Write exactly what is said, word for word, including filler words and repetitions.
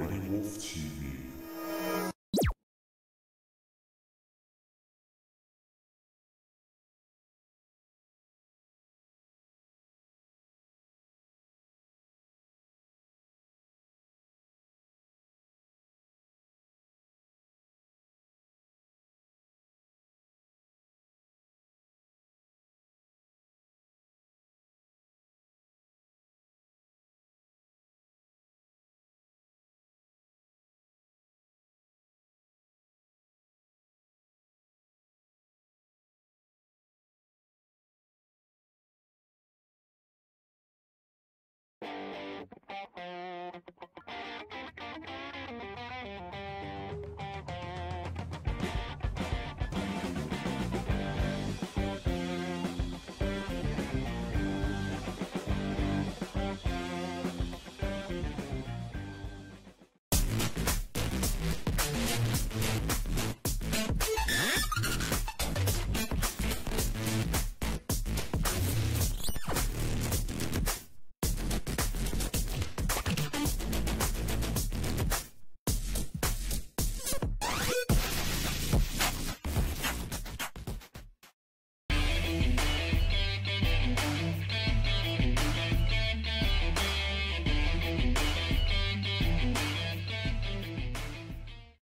Mighty Wolf T V. You